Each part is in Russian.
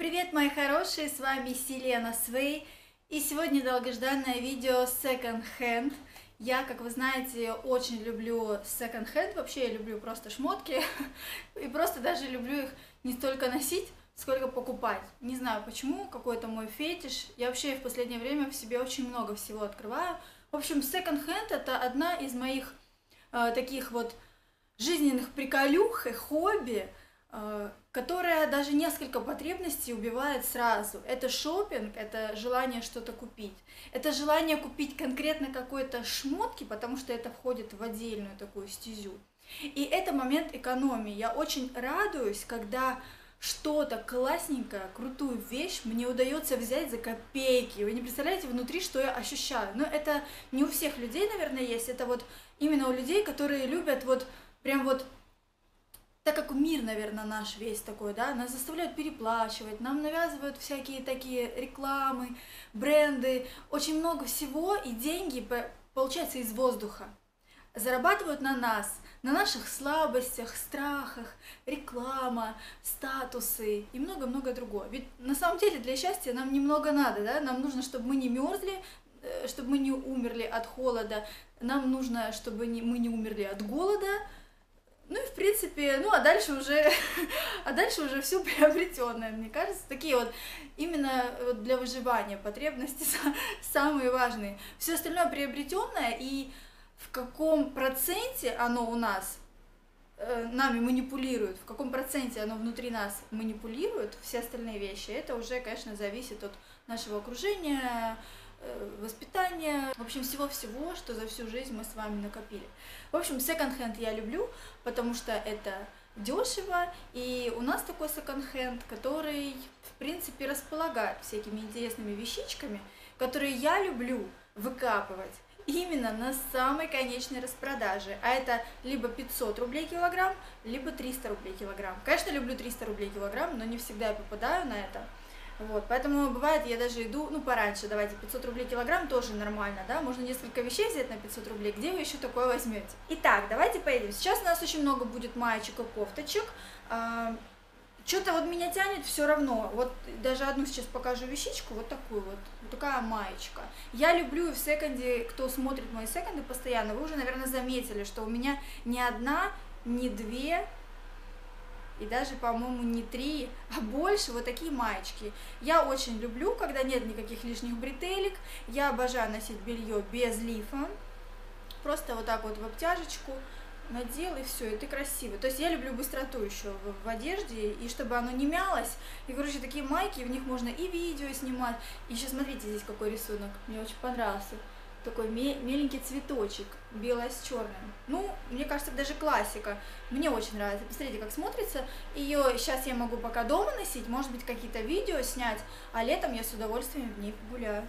Привет, мои хорошие, с вами Селена Свей, и сегодня долгожданное видео Second Hand. Я, как вы знаете, очень люблю Second Hand, вообще я люблю просто шмотки, и просто даже люблю их не столько носить, сколько покупать. Не знаю почему, какой-то мой фетиш, я вообще в последнее время в себе очень много всего открываю. В общем, Second Hand это одна из моих таких вот жизненных приколюх и хобби, которая даже несколько потребностей убивает сразу. Это шопинг, это желание что-то купить. Это желание купить конкретно какой-то шмотки, потому что это входит в отдельную такую стезю. И это момент экономии. Я очень радуюсь, когда что-то классненькое, крутую вещь мне удается взять за копейки. Вы не представляете внутри, что я ощущаю. Но это не у всех людей, наверное, есть. Это вот именно у людей, которые любят вот прям вот... Так как мир, наверное, наш весь такой, да, нас заставляют переплачивать, нам навязывают всякие такие рекламы, бренды, очень много всего, и деньги, получается, из воздуха. Зарабатывают на нас, на наших слабостях, страхах, реклама, статусы и много-много другого. Ведь на самом деле для счастья нам немного надо, да, нам нужно, чтобы мы не мерзли, чтобы мы не умерли от холода, нам нужно, чтобы мы не умерли от голода. Ну и в принципе, ну а дальше уже, все приобретенное, мне кажется, такие вот именно для выживания потребности самые важные. Все остальное приобретенное и в каком проценте оно у нас нами манипулирует, в каком проценте оно внутри нас манипулирует, все остальные вещи, это уже, конечно, зависит от нашего окружения, воспитание, в общем, всего-всего, что за всю жизнь мы с вами накопили. В общем, секонд-хенд я люблю, потому что это дешево, и у нас такой секонд-хенд, который, в принципе, располагает всякими интересными вещичками, которые я люблю выкапывать именно на самой конечной распродаже, а это либо 500 рублей килограмм, либо 300 рублей килограмм. Конечно, люблю 300 рублей килограмм, но не всегда я попадаю на это. Вот, поэтому бывает, я даже иду, ну, пораньше, давайте, 500 рублей килограмм тоже нормально, да, можно несколько вещей взять на 500 рублей, где вы еще такое возьмете? Итак, давайте поедем, сейчас у нас очень много будет маечек и кофточек, что-то вот меня тянет все равно, вот даже одну сейчас покажу вещичку, вот такую вот такая маечка. Я люблю в секонде, кто смотрит мои секонды постоянно, вы уже, наверное, заметили, что у меня ни одна, ни две... И даже, по-моему, не 3, а больше вот такие маечки. Я очень люблю, когда нет никаких лишних бретелек. Я обожаю носить белье без лифа. Просто вот так вот в обтяжечку надел, и все, и ты красивый. То есть я люблю быстроту еще в одежде, и чтобы оно не мялось. И, короче, такие майки, в них можно и видео снимать. И еще смотрите здесь какой рисунок. Мне очень понравился. Такой меленький цветочек, белое с черным. Ну, мне кажется, даже классика. Мне очень нравится. Посмотрите, как смотрится. Ее сейчас я могу пока дома носить, может быть, какие-то видео снять, а летом я с удовольствием в ней погуляю.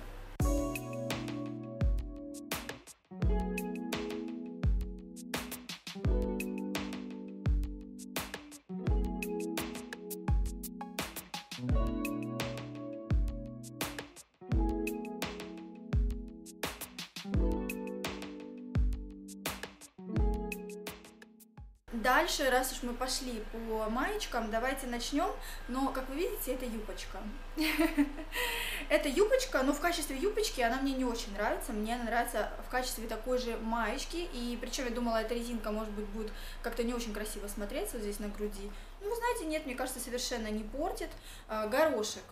Дальше, раз уж мы пошли по маечкам, давайте начнем. Но, как вы видите, это юбочка. Это юбочка, но в качестве юбочки она мне не очень нравится. Мне она нравится в качестве такой же маечки. И причем я думала, эта резинка, может быть, будет как-то не очень красиво смотреться вот здесь на груди. Ну, вы знаете, нет, мне кажется, совершенно не портит. Горошек.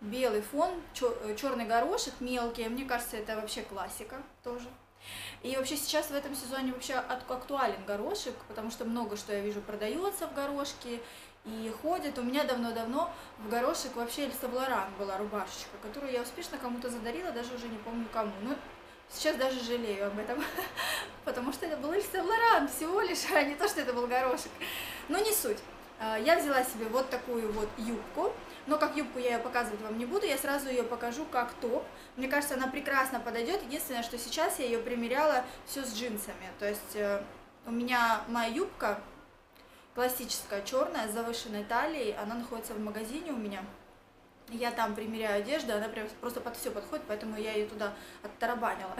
Белый фон, черный горошек, мелкий. Мне кажется, это вообще классика тоже. И вообще сейчас в этом сезоне вообще актуален горошек, потому что много что я вижу продается в горошке и ходит. У меня давно-давно в горошек вообще Эль Саблоран была рубашечка, которую я успешно кому-то задарила, даже уже не помню кому. Но сейчас даже жалею об этом, потому что это был Эль Саблоран всего лишь, а не то, что это был горошек. Но не суть. Я взяла себе вот такую вот юбку, но как юбку я ее показывать вам не буду, я сразу ее покажу как топ. Мне кажется, она прекрасно подойдет, единственное, что сейчас я ее примеряла все с джинсами. То есть у меня моя юбка классическая, черная, с завышенной талией, она находится в магазине у меня. Я там примеряю одежду, она прям просто под все подходит, поэтому я ее туда оттарабанила.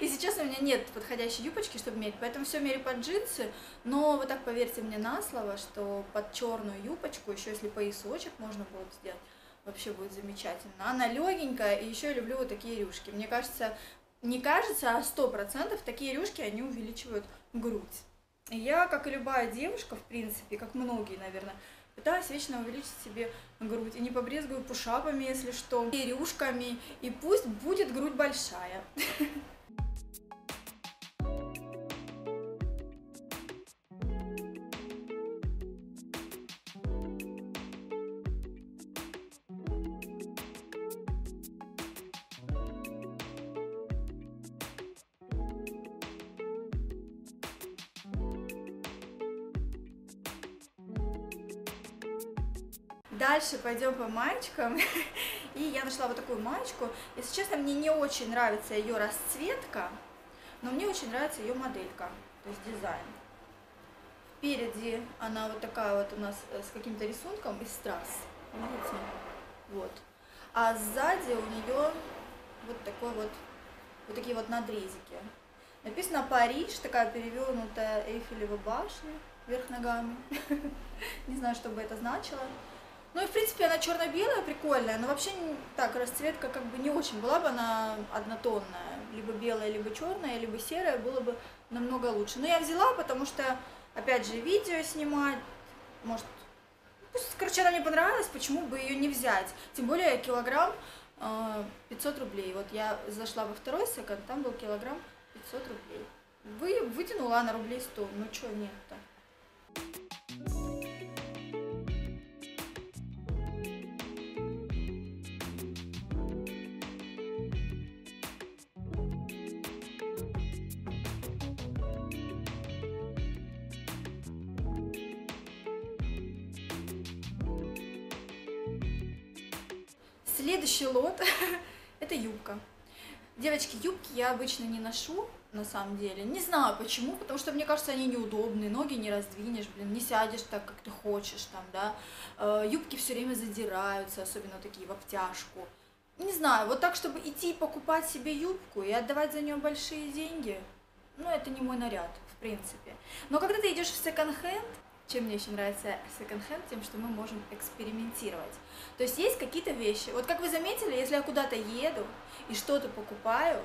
И сейчас у меня нет подходящей юбочки, чтобы мерить, поэтому все мерю под джинсы. Но вот так поверьте мне на слово, что под черную юбочку, еще если поясочек можно будет сделать, вообще будет замечательно. Она легенькая, и еще я люблю вот такие рюшки. Мне кажется, не кажется, а 100% такие рюшки, они увеличивают грудь. Я, как и любая девушка, в принципе, как многие, наверное, пытаюсь вечно увеличить себе грудь. И не побрезгую пушапами, если что, и рюшками. И пусть будет грудь большая. Дальше пойдем по маечкам. И я нашла вот такую маечку. Если честно, мне не очень нравится ее расцветка, но мне очень нравится ее моделька, то есть дизайн. Впереди она вот такая вот у нас с каким-то рисунком из страз. Видите? Вот. А сзади у нее вот такой вот такие вот надрезики. Написано «Париж», такая перевернутая Эйфелева башня вверх ногами. Не знаю, что бы это значило. Ну и в принципе она черно-белая, прикольная, но вообще так расцветка как бы не очень была бы, она однотонная, либо белая, либо черная, либо серая, было бы намного лучше. Но я взяла, потому что, опять же, видео снимать, может, пусть, короче, она мне понравилась, почему бы ее не взять, тем более килограмм 500 рублей. Вот я зашла во второй секонд, там был килограмм 500 рублей, вытянула на рублей 100, ну что нет-то. Следующий лот это юбка. Девочки, юбки я обычно не ношу, на самом деле. Не знаю почему, потому что мне кажется, они неудобные, ноги не раздвинешь, блин, не сядешь так, как ты хочешь, там, да. Юбки все время задираются, особенно такие в обтяжку. Не знаю, вот так, чтобы идти покупать себе юбку и отдавать за нее большие деньги, ну, это не мой наряд, в принципе. Но когда ты идешь в секонд-хенд, чем мне еще нравится секонд-хенд, тем, что мы можем экспериментировать. То есть есть какие-то вещи. Вот как вы заметили, если я куда-то еду и что-то покупаю,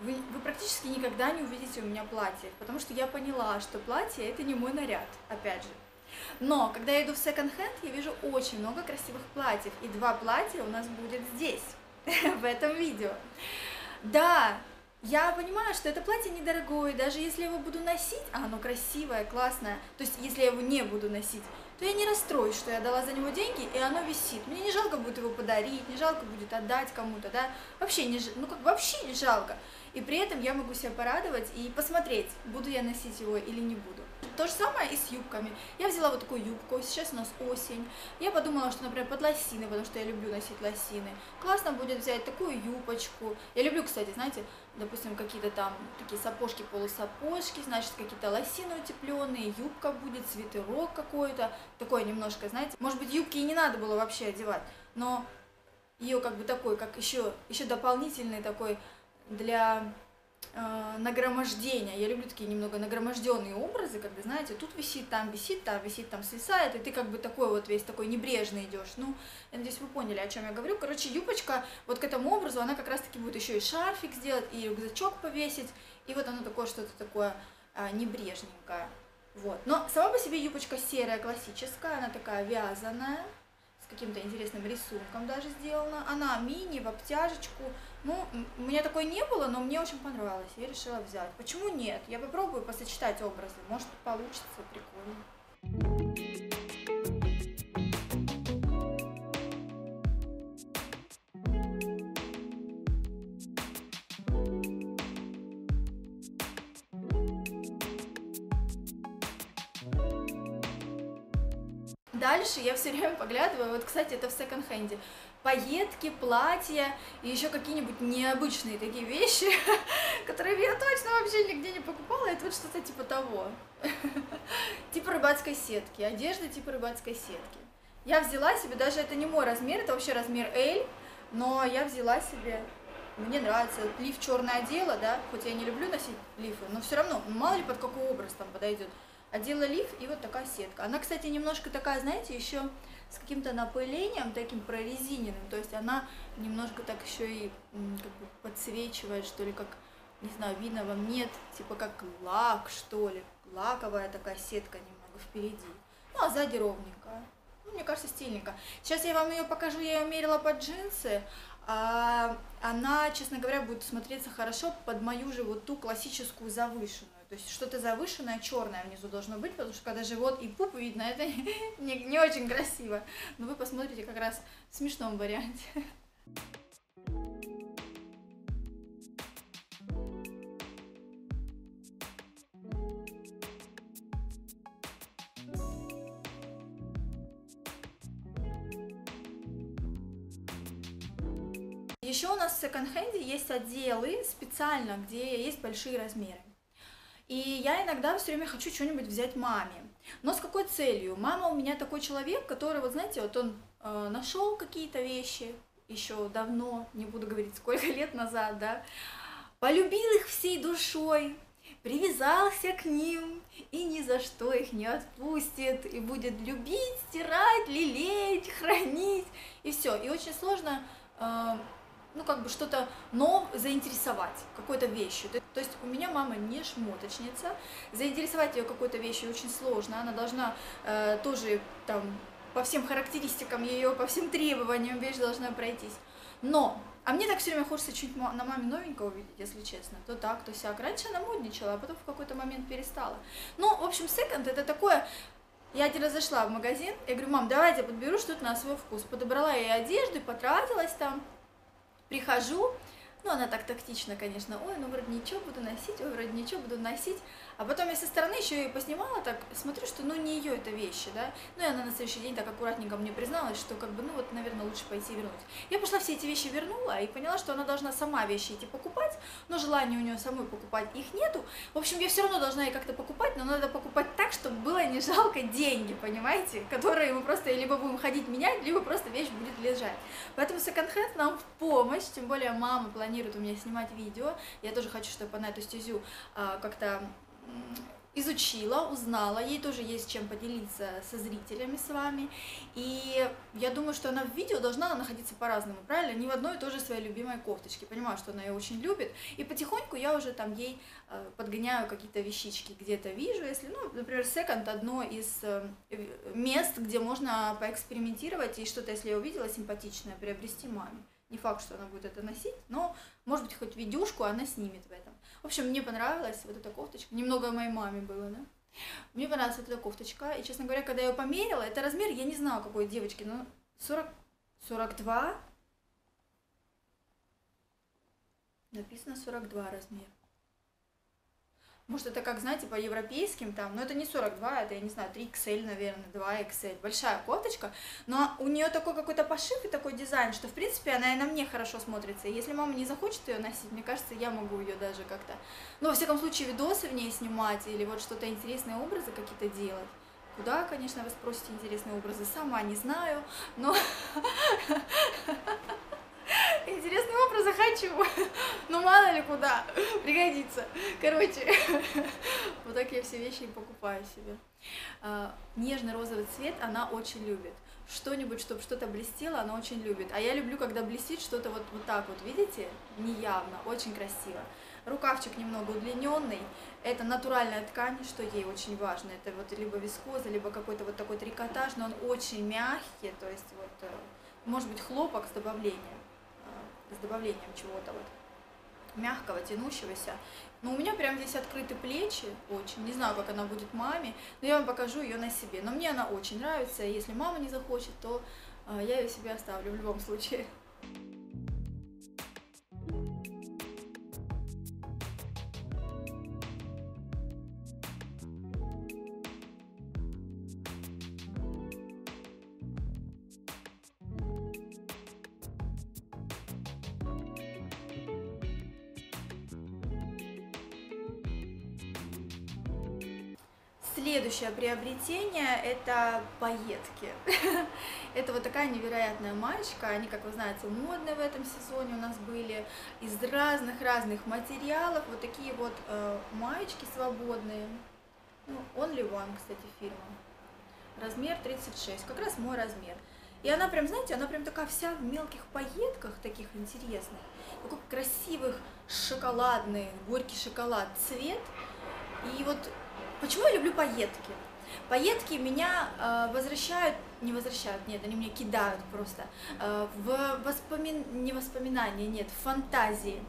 вы практически никогда не увидите у меня платье, потому что я поняла, что платье – это не мой наряд, опять же. Но когда я иду в секонд-хенд, я вижу очень много красивых платьев, и два платья у нас будет здесь, в этом видео. Да! Я понимаю, что это платье недорогое, даже если я его буду носить, а оно красивое, классное, то есть если я его не буду носить, то я не расстроюсь, что я дала за него деньги, и оно висит. Мне не жалко будет его подарить, не жалко будет отдать кому-то, да, вообще не, ну, как, вообще не жалко. И при этом я могу себя порадовать и посмотреть, буду я носить его или не буду. То же самое и с юбками. Я взяла вот такую юбку, сейчас у нас осень. Я подумала, что, например, под лосины, потому что я люблю носить лосины. Классно будет взять такую юбочку. Я люблю, кстати, знаете, допустим, какие-то там такие сапожки, полусапожки, значит, какие-то лосины утепленные, юбка будет, свитерок какой-то, такой немножко, знаете. Может быть, юбки и не надо было вообще одевать, но ее как бы такой, как еще дополнительный такой для нагромождения. Я люблю такие немного нагроможденные образы, когда, знаете, тут висит, там висит, там висит, там свисает, и ты как бы такой вот весь такой небрежный идешь. Ну, я надеюсь, вы поняли, о чем я говорю. Короче, юбочка вот к этому образу, она как раз-таки будет еще и шарфик сделать, и рюкзачок повесить, и вот оно такое что-то такое небрежненькое. Вот. Но сама по себе юбочка серая, классическая, она такая вязаная, с каким-то интересным рисунком даже сделана. Она мини, в обтяжечку. Ну, у меня такой не было, но мне очень понравилось. Я решила взять. Почему нет? Я попробую посочетать образы. Может, получится прикольно. Дальше я все время поглядываю, вот, кстати, это в секонд-хенде, пайетки, платья и еще какие-нибудь необычные такие вещи, которые я точно вообще нигде не покупала, и тут что-то типа того, типа рыбацкой сетки, одежда типа рыбацкой сетки. Я взяла себе, даже это не мой размер, это вообще размер L, но я взяла себе, мне нравится, лиф черное дело, да, хоть я не люблю носить лифы, но все равно, мало ли под какой образ там подойдет. Одела лиф и вот такая сетка. Она, кстати, немножко такая, знаете, еще с каким-то напылением, таким прорезиненным, то есть она немножко так еще и как бы подсвечивает, что ли, как, не знаю, видно вам, нет, типа как лак, что ли, лаковая такая сетка немного впереди, ну а сзади ровненькая. Ну, мне кажется, стильненько. Сейчас я вам ее покажу, я ее мерила под джинсы. Она, честно говоря, будет смотреться хорошо под мою же вот ту классическую завышенную. То есть что-то завышенное, черное внизу должно быть, потому что когда живот и пуп видно, это не очень красиво. Но вы посмотрите как раз в смешном варианте. Еще у нас в секонд-хенде есть отделы специально, где есть большие размеры. И я иногда все время хочу что-нибудь взять маме. Но с какой целью? Мама у меня такой человек, который, вот знаете, вот он нашел какие-то вещи еще давно, не буду говорить сколько лет назад, да, полюбил их всей душой, привязался к ним и ни за что их не отпустит, и будет любить, стирать, лелеять, хранить, и все. И очень сложно... ну, как бы что-то новое заинтересовать какой-то вещью. То есть у меня мама не шмоточница, заинтересовать ее какой-то вещью очень сложно, она должна тоже там по всем характеристикам ее, по всем требованиям вещь должна пройтись. Но, а мне так все время хочется чуть на маме новенького увидеть, если честно, то так, то сяк. Раньше она модничала, а потом в какой-то момент перестала. Ну, в общем, секонд это такое... Я один раз зашла в магазин, я говорю, мам, давайте я подберу что-то на свой вкус. Подобрала ей одежду, потратилась там. Прихожу, ну она так тактично, конечно, ой, ну вроде ничего буду носить, ой, вроде ничего буду носить. А потом я со стороны еще и поснимала, так смотрю, что ну не ее это вещи, да. Ну и она на следующий день так аккуратненько мне призналась, что как бы, ну вот, наверное, лучше пойти вернуть. Я пошла, все эти вещи вернула и поняла, что она должна сама вещи идти покупать, но желания у нее самой покупать их нету. В общем, я все равно должна ей как-то покупать, но надо покупать так, чтобы было не жалко деньги, понимаете, которые мы просто либо будем ходить менять, либо просто вещь будет лежать. Поэтому секонд-хенд нам в помощь, тем более мама планирует у меня снимать видео, я тоже хочу, чтобы она эту стезю как-то изучила, узнала, ей тоже есть чем поделиться со зрителями, с вами, и я думаю, что она в видео должна находиться по-разному, правильно? Не в одной и той же своей любимой кофточке, понимаю, что она ее очень любит, и потихоньку я уже там ей подгоняю какие-то вещички, где-то вижу, если, ну, например, секонд одно из мест, где можно поэкспериментировать, и что-то, если я увидела симпатичное, приобрести маме. Не факт, что она будет это носить, но, может быть, хоть видюшку она снимет в этом. В общем, мне понравилась вот эта кофточка. Немного моей маме было, да? Мне понравилась вот эта кофточка. И, честно говоря, когда я ее померила, это размер, я не знала, какой девочки, но 40, 42. Написано 42 размер. Может, это как, знаете, по европейским там, но это не 42, это, я не знаю, 3XL, наверное, 2XL, большая кофточка, но у нее такой какой-то пошив и такой дизайн, что, в принципе, она и на мне хорошо смотрится, и если мама не захочет ее носить, мне кажется, я могу ее даже как-то, ну, во всяком случае, видосы в ней снимать или вот что-то интересные образы какие-то делать. Куда, конечно, вы спросите интересные образы, сама не знаю, но... Интересные образы хочу, но мало ли куда, пригодится. Короче, вот так я все вещи и покупаю себе. Нежно-розовый цвет она очень любит. Что-нибудь, чтобы что-то блестело, она очень любит. А я люблю, когда блестит что-то вот, вот так вот, видите, неявно, очень красиво. Рукавчик немного удлиненный, это натуральная ткань, что ей очень важно. Это вот либо вискоза, либо какой-то вот такой трикотаж, но он очень мягкий, то есть вот, может быть, хлопок с добавлением чего-то вот мягкого, тянущегося. Но у меня прям здесь открыты плечи, очень, не знаю, как она будет маме, но я вам покажу ее на себе. Но мне она очень нравится, и если мама не захочет, то я ее себе оставлю в любом случае. Следующее приобретение — это пайетки. Это вот такая невероятная маечка. Они, как вы знаете, модные в этом сезоне у нас были. Из разных материалов. Вот такие вот маечки свободные. Only One, кстати, фирма. Размер 36. Как раз мой размер. И она прям, знаете, она прям такая вся в мелких пайетках, таких интересных. Такой красивых, шоколадный, горький шоколад цвет. И вот почему я люблю пайетки? Пайетки меня они меня кидают просто в фантазии.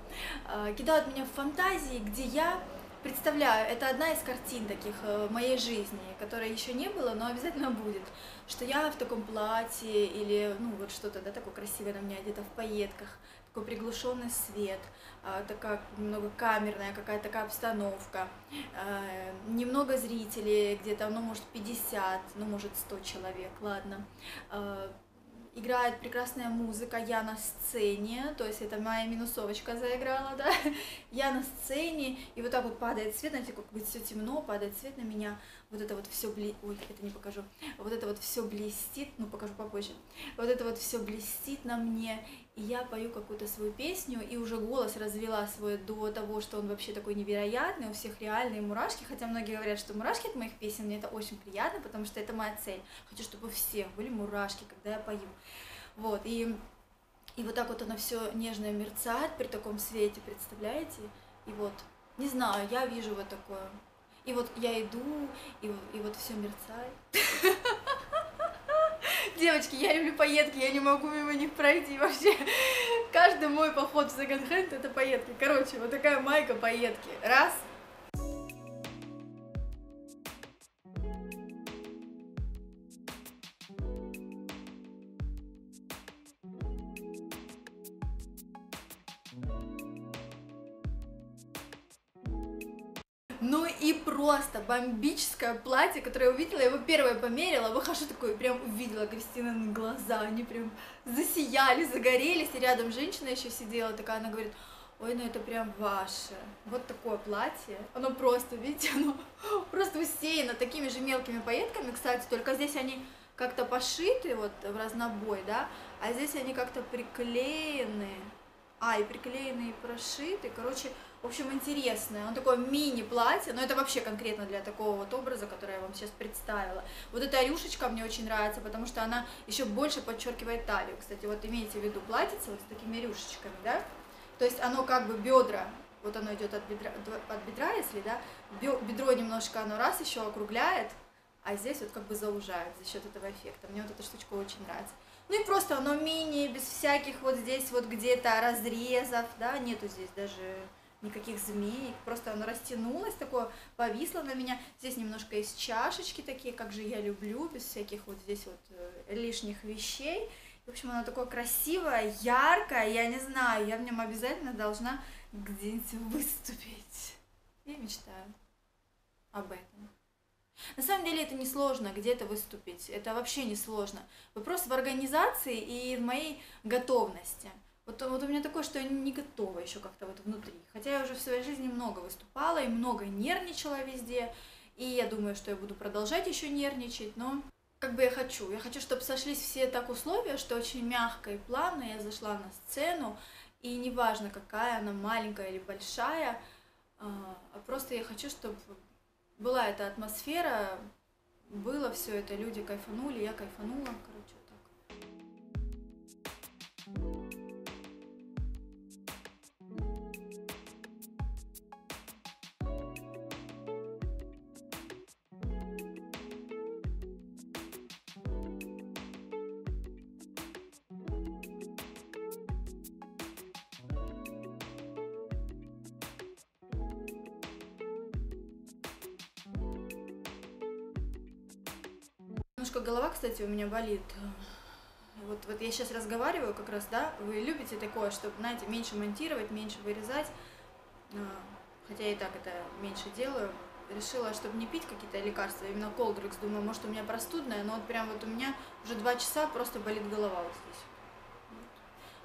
Кидают меня в фантазии, где я представляю, это одна из картин таких в моей жизни, которой еще не было, но обязательно будет, что я в таком платье или, ну, вот что-то, да, такое красивое на меня одето в пайетках, такой приглушенный свет, такая немного камерная какая-то такая обстановка, немного зрителей, где-то, ну, может, 50, ну, может, 100 человек, ладно. Играет прекрасная музыка, я на сцене, то есть это моя минусовочка заиграла, да, я на сцене, и вот так вот падает свет, знаете, как бы все темно, падает свет на меня, вот это вот все ой, это не покажу, вот это вот все блестит, ну, покажу попозже, вот это вот все блестит на мне, и я пою какую-то свою песню, и уже голос развела свой до того, что он вообще такой невероятный, у всех реальные мурашки, хотя многие говорят, что мурашки от моих песен, мне это очень приятно, потому что это моя цель, хочу, чтобы у всех были мурашки, когда я пою. Вот, и вот так вот она все нежно мерцает при таком свете, представляете? И вот, не знаю, я вижу вот такое. И вот я иду, и вот все мерцает. Девочки, я люблю пайетки, я не могу мимо них пройти вообще. Каждый мой поход в секонд-хенд — это пайетки. Короче, вот такая майка, пайетки. Раз. Ну и просто бомбическое платье, которое я увидела, я его первое померила, выхожу такой, прям увидела Кристинины глаза, они прям засияли, загорелись, и рядом женщина еще сидела такая, она говорит: ой, ну это прям ваше, вот такое платье, оно просто, видите, оно просто усеяно такими же мелкими пайетками, кстати, только здесь они как-то пошиты, вот в разнобой, да, а здесь они как-то приклеены. И приклеенные, и прошиты, короче, в общем, интересное. Он такое мини-платье, но это вообще конкретно для такого вот образа, который я вам сейчас представила. Вот эта рюшечка мне очень нравится, потому что она еще больше подчеркивает талию. Кстати, вот имейте в виду платьице вот с такими рюшечками, да? То есть оно как бы бедра, вот оно идет от бедра, если, да? Бедро немножко оно раз еще округляет, а здесь вот как бы заужает за счет этого эффекта. Мне вот эта штучка очень нравится. Ну и просто оно мини, без всяких вот здесь вот где-то разрезов, да, нету здесь даже никаких змей, просто оно растянулось, такое повисло на меня. Здесь немножко из чашечки такие, как же я люблю, без всяких вот здесь вот лишних вещей. В общем, оно такое красивое, яркое, я не знаю, я в нем обязательно должна где-нибудь выступить. Я мечтаю об этом. На самом деле это несложно где-то выступить, это вообще несложно. Вопрос в организации и в моей готовности. Вот у меня такое, что я не готова еще как-то вот внутри. Хотя я уже в своей жизни много выступала и много нервничала везде. И я думаю, что я буду продолжать еще нервничать, но как бы я хочу, чтобы сошлись все так условия, что очень мягко и плавно я зашла на сцену. И неважно, какая она, маленькая или большая, а просто я хочу, чтобы была эта атмосфера, было все это, люди кайфанули, я кайфанула, короче, вот так. Немножко голова, кстати, у меня болит. Вот я сейчас разговариваю как раз, да, вы любите такое, чтобы, знаете, меньше монтировать, меньше вырезать, хотя я и так это меньше делаю. Решила, чтобы не пить какие-то лекарства, именно Колдрикс, думаю, может, у меня простудная, но вот прям вот у меня уже 2 часа просто болит голова вот здесь. Вот.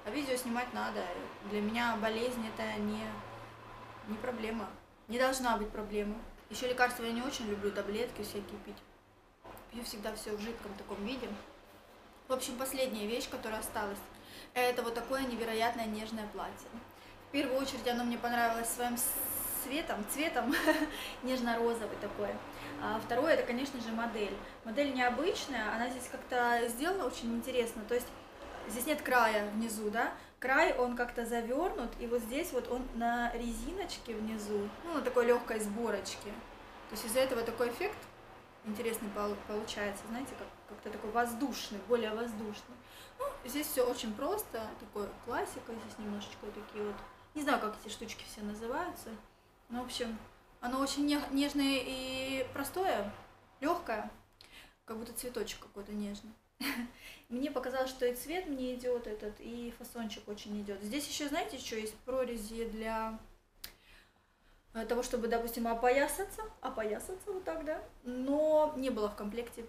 А видео снимать надо, для меня болезнь это не проблема, не должна быть проблема. И Еще лекарства я не очень люблю, таблетки всякие пить. Пью всегда все в жидком таком виде. В общем, последняя вещь, которая осталась, это вот такое невероятное нежное платье. В первую очередь оно мне понравилось своим цветом, нежно-розовый такой. А второе, это, конечно же, модель. Модель необычная, она здесь как-то сделана очень интересно. То есть здесь нет края внизу, да? Край, он как-то завернут, и вот здесь вот он на резиночке внизу, ну, на такой легкой сборочке. То есть из-за этого такой эффект интересный получается, знаете, как-то такой воздушный, более воздушный. Ну, здесь все очень просто, такой классика, здесь немножечко такие вот, не знаю, как эти штучки все называются. Ну, в общем, оно очень нежное и простое, легкое, как будто цветочек какой-то нежный. Мне показалось, что и цвет мне идет этот, и фасончик очень идет. Здесь еще, знаете, что есть прорези для того, чтобы, допустим, опоясаться вот так, да. Но не было в комплекте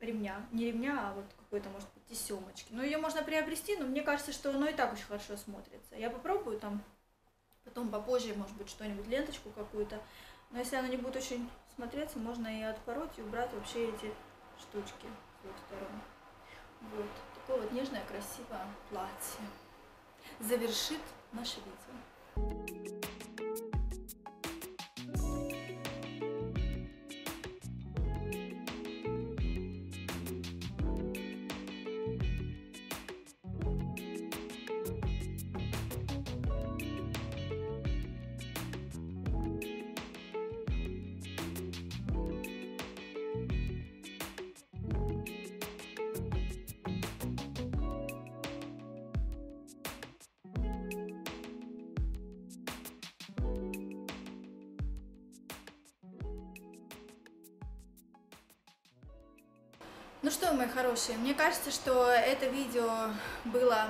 ремня. Не ремня, а вот какой-то, может быть, тесемочки. Но ее можно приобрести, но мне кажется, что оно и так очень хорошо смотрится. Я попробую там потом попозже, может быть, что-нибудь, ленточку какую-то. Но если она не будет очень смотреться, можно и отпороть, и убрать вообще эти штучки. Вот такое вот нежное, красивое платье завершит наше видео. Ну что, мои хорошие, мне кажется, что это видео было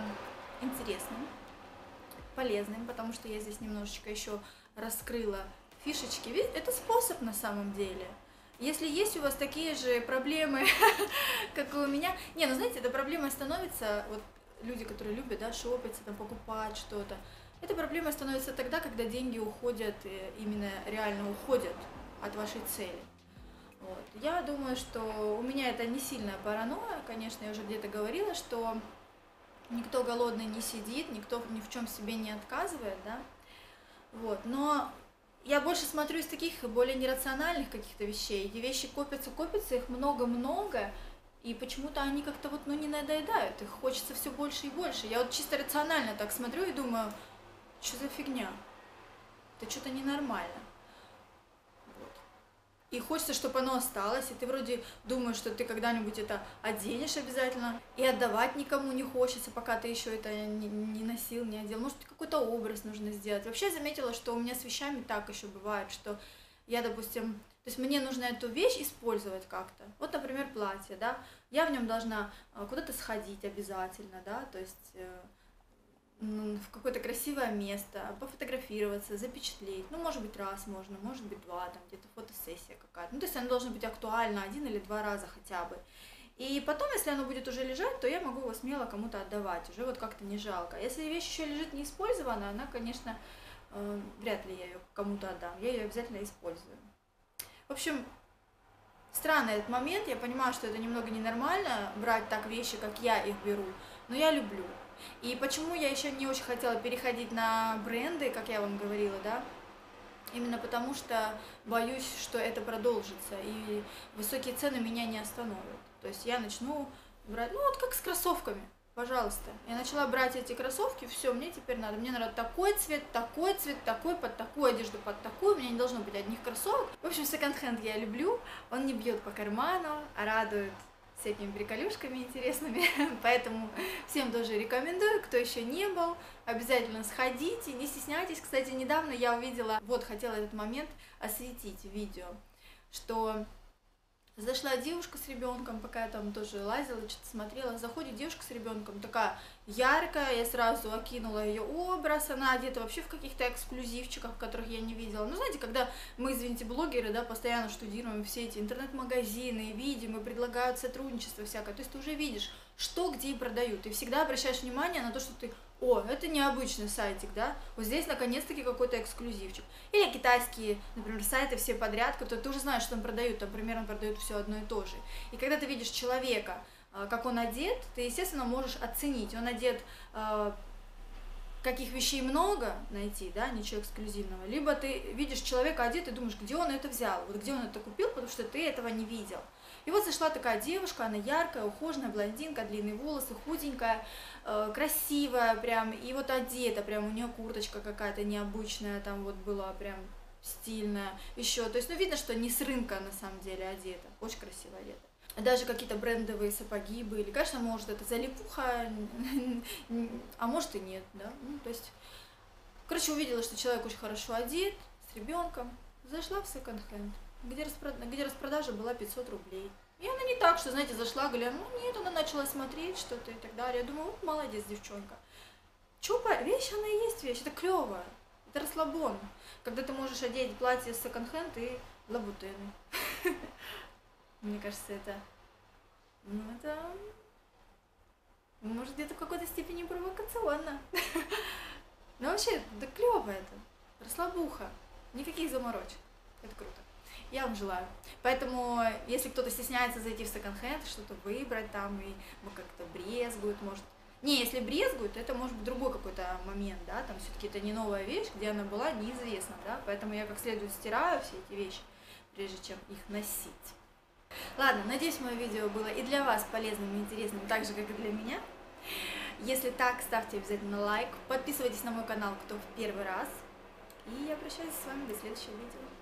интересным, полезным, потому что я здесь немножечко еще раскрыла фишечки. Ведь это способ на самом деле. Если есть у вас такие же проблемы, как и у меня... Не, ну знаете, эта проблема становится... Вот люди, которые любят, да, шопиться, там, покупать что-то. Эта проблема становится тогда, когда деньги уходят, именно реально уходят от вашей цели. Вот. Я думаю, что у меня это не сильная паранойя, конечно, я уже где-то говорила, что никто голодный не сидит, никто ни в чем себе не отказывает, да, вот, но я больше смотрю из таких более нерациональных каких-то вещей, эти вещи копятся, их много-много, и почему-то они как-то вот, ну, не надоедают, их хочется все больше и больше, я вот чисто рационально так смотрю и думаю, что за фигня, это что-то ненормально. И хочется, чтобы оно осталось, и ты вроде думаешь, что ты когда-нибудь это оденешь обязательно, и отдавать никому не хочется, пока ты еще это не носил, не одел. Может, какой-то образ нужно сделать. Вообще я заметила, что у меня с вещами так еще бывает, что я, допустим, то есть мне нужно эту вещь использовать как-то. Вот, например, платье, да, я в нем должна куда-то сходить обязательно, да, то есть в какое-то красивое место, пофотографироваться, запечатлеть. Ну, может быть, раз можно, может быть, два, там где-то фотосессия какая-то. Ну, то есть оно должно быть актуально один или два раза хотя бы. И потом, если оно будет уже лежать, то я могу его смело кому-то отдавать, уже вот как-то не жалко. Если вещь еще лежит не использована, она, конечно, вряд ли я ее кому-то отдам, я ее обязательно использую. В общем, странный этот момент, я понимаю, что это немного ненормально, брать так вещи, как я их беру, но я люблю. И почему я еще не очень хотела переходить на бренды, как я вам говорила, да? Именно потому что боюсь, что это продолжится, и высокие цены меня не остановят. То есть я начну брать, ну вот как с кроссовками, пожалуйста. Я начала брать эти кроссовки, все, мне теперь надо. Мне надо такой цвет, такой, под такую одежду, под такую. У меня не должно быть одних кроссовок. В общем, секонд-хенд я люблю, он не бьет по карману, а радует всякими приколюшками интересными, поэтому всем тоже рекомендую, кто еще не был, обязательно сходите, не стесняйтесь. Кстати, недавно я увидела, вот хотела этот момент осветить в видео, что зашла девушка с ребенком, пока я там тоже лазила, что-то смотрела, заходит девушка с ребенком, такая яркая, я сразу окинула ее образ, она одета вообще в каких-то эксклюзивчиках, которых я не видела. Ну, знаете, когда мы, извините, блогеры, да, постоянно штудируем все эти интернет-магазины, видим и предлагают сотрудничество всякое, то есть ты уже видишь, что где и продают. Ты всегда обращаешь внимание на то, что ты, о, это необычный сайтик, да, вот здесь наконец-таки какой-то эксклюзивчик. Или китайские, например, сайты все подряд, которые ты уже знаешь, что там продают, там примерно продают все одно и то же. И когда ты видишь человека, как он одет, ты, естественно, можешь оценить, он одет, каких вещей много найти, да, ничего эксклюзивного, либо ты видишь человека одет и думаешь, где он это взял, вот где он это купил, потому что ты этого не видел. И вот зашла такая девушка, она яркая, ухоженная, блондинка, длинные волосы, худенькая, красивая прям, и вот одета прям, у нее курточка какая-то необычная, там вот была прям стильная еще, то есть, ну, видно, что не с рынка на самом деле одета, очень красиво одета. Даже какие-то брендовые сапоги были, конечно, может, это залипуха, а может и нет, да, ну, то есть, короче, увидела, что человек очень хорошо одет, с ребенком, зашла в секонд-хенд, где распродажа была 500 рублей. И она не так, что, знаете, зашла, глянула, нет, она начала смотреть что-то и так далее. Я думаю, вот, молодец, девчонка. Чупа, вещь, она и есть вещь, это клево, это расслабон, когда ты можешь одеть платье с секонд-хенд и лабутены. Мне кажется, это, ну, это, может, где-то в какой-то степени провокационно. Но вообще, да, клево это, расслабуха, никаких заморочек, это круто. Я вам желаю. Поэтому, если кто-то стесняется зайти в секонд-хенд, что-то выбрать там, и как-то брезгует, может. Не, если брезгуют, это может быть другой какой-то момент, да, там все-таки это не новая вещь, где она была, неизвестно, да, поэтому я как следует стираю все эти вещи, прежде чем их носить. Ладно, надеюсь, мое видео было и для вас полезным, и интересным, так же, как и для меня. Если так, ставьте обязательно лайк, подписывайтесь на мой канал, кто в первый раз. И я прощаюсь с вами до следующего видео.